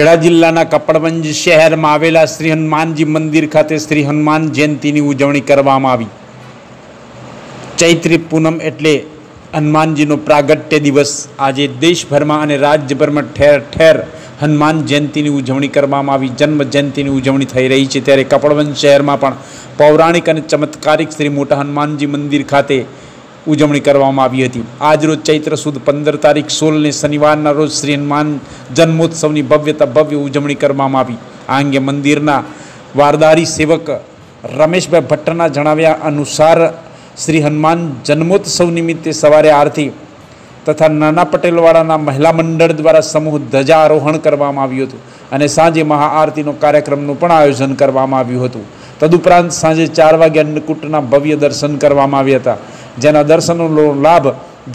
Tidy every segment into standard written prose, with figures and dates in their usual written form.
ખેડા જિલ્લાના કપડવંજ શહેરમાં આવેલા શ્રી હનુમાનજી મંદિર ખાતે શ્રી હનુમાન જયંતીની ઉજવણી કરવામાં આવી। ચૈત્રી પૂનમ એટલે હનુમાનજીનો પ્રાગટ્ય દિવસ। આજે દેશભરમાં અને રાજ્યભરમાં ઠેર ઠેર હનુમાન જયંતીની ઉજવણી કરવામાં આવી, જન્મ જયંતીની ઉજવણી થઈ રહી છે। ત્યારે કપડવંજ શહેરમાં પણ પૌરાણિક અને ચમત્કારિક શ્રી મોટા હનુમાનજી મંદિર ખાતે उजवणी करवामां आवी हती। आज रोज चैत्र सुद 15 तारीख 16 ने शनिवारना रोज श्री हनुमान जन्मोत्सवनी भव्यता भव्य उजवणी करवामां आवी। आ अंगे मंदिरना वारदारी सेवक रमेशभाई भट्टना जणाव्या अनुसार श्री हनुमान जन्मोत्सव निमित्ते सवारे आरती तथा नाना पटेलवाड़ा महिला मंडल द्वारा समूह ध्वजारोहण करवामां आव्युं हतुं अने सांजे महाआरतीनो कार्यक्रमनुं पण आयोजन करवामां आव्युं हतुं। तदुपरांत सांजे 4 वागे अन्नकूटना भव्य दर्शन करवामां आव्या हता, जेना दर्शनों लाभ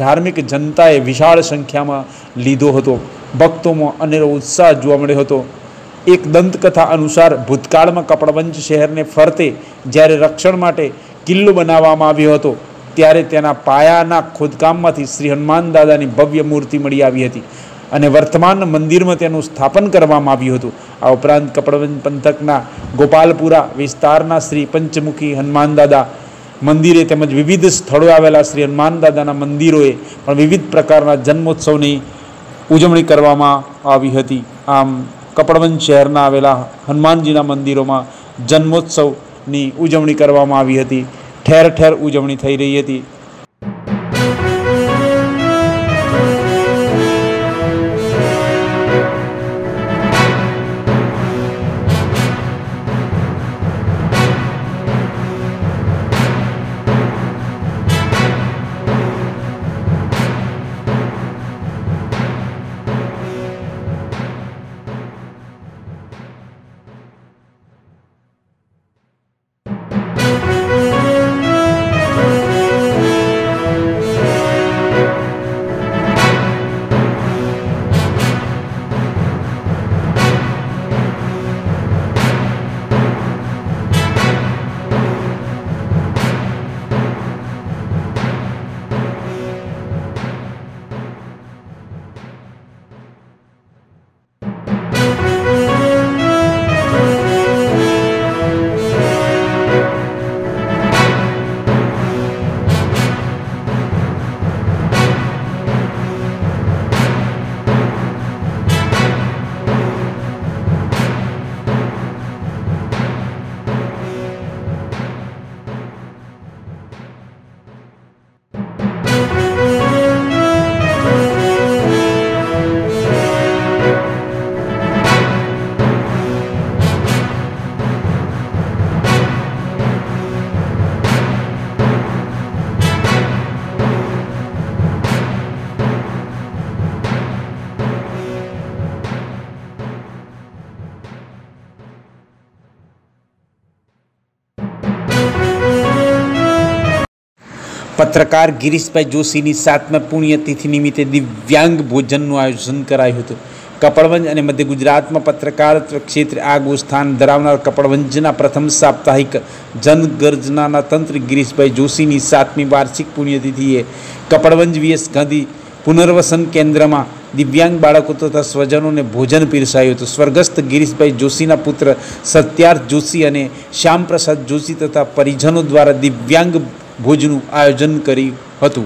धार्मिक जनताए विशाल संख्या में लीधो हतो। भक्तों में अनेरो उत्साह जोवा मळ्यो हतो। एक दंतकथा अनुसार भूतकाल में कपड़वंज शहर ने फरते ज्यारे रक्षण माटे किल्लो बनाववामां आव्यो हतो, त्यारे तेना पायाना खोदकाममांथी श्री हनुमान दादानी भव्य मूर्ति मळी आवी हती अने वर्तमान मंदिर में तेनुं स्थापन करवामां आव्युं हतुं। आ उपरांत कपड़वंज पंथकना गोपालपुरा विस्तारना श्री पंचमुखी हनुमान दादा मंदिरे तेमज विविध स्थलों आवेला श्री हनुमान दादाना मंदिरोए पण विविध प्रकारना जन्मोत्सवनी उजवणी करवामां आवी हती। आम कपड़वंज शहरना आवेला हनुमानजीना मंदिरोमां जन्मोत्सवनी उजवणी करवामां आवी हती। ठेर ठेर उजवणी थई रही हती। पत्रकार गिरीशभाई जोशी की 7मा पुण्यतिथि निमित्ते दिव्यांग भोजन आयोजन करायु हतुं। कपड़वंज और मध्य गुजरात में पत्रकार क्षेत्र आगवू स्थान धरावनार कपड़वंजना प्रथम साप्ताहिक जनगर्जना तंत्र गिरीशभाई जोशी की 7मी वार्षिक पुण्यतिथिए कपड़वंज VS गांधी पुनर्वसन केन्द्र में दिव्यांग बाळको तथा स्वजनों ने भोजन पीरसायुं हतुं। स्वर्गस्थ गिरीशभाई जोशीना पुत्र सत्यार्थ जोशी अने श्यामप्रसाद जोशी तथा परिजनों द्वारा दिव्यांग भोजन आयोजन करी हतुं।